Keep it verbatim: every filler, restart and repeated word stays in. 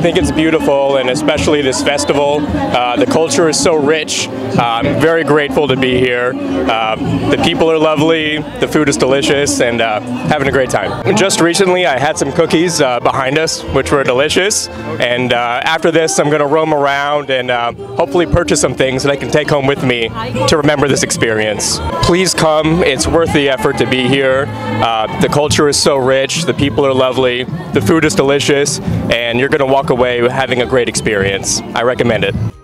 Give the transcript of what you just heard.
think it's beautiful, and especially this festival. Uh, the culture is so rich. Uh, I'm very grateful to be here. Uh, the people are lovely, the food is delicious, and uh, having a great time. Just recently I had some cookies uh, behind us, which were delicious, and uh, after this I'm going to roam around and uh, hopefully purchase some things that I can take home with me to remember this experience. Please come, it's worth the effort to be here. Uh, the culture is so rich, the people are lovely, the food is delicious, and you're going to walk away having a great experience. I recommend it.